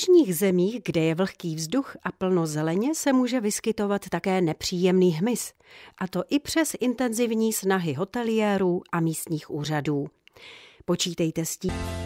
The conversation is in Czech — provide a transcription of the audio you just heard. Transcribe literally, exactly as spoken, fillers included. jižních zemích, kde je vlhký vzduch a plno zeleně, se může vyskytovat také nepříjemný hmyz, a to i přes intenzivní snahy hoteliérů a místních úřadů. Počítejte s tím.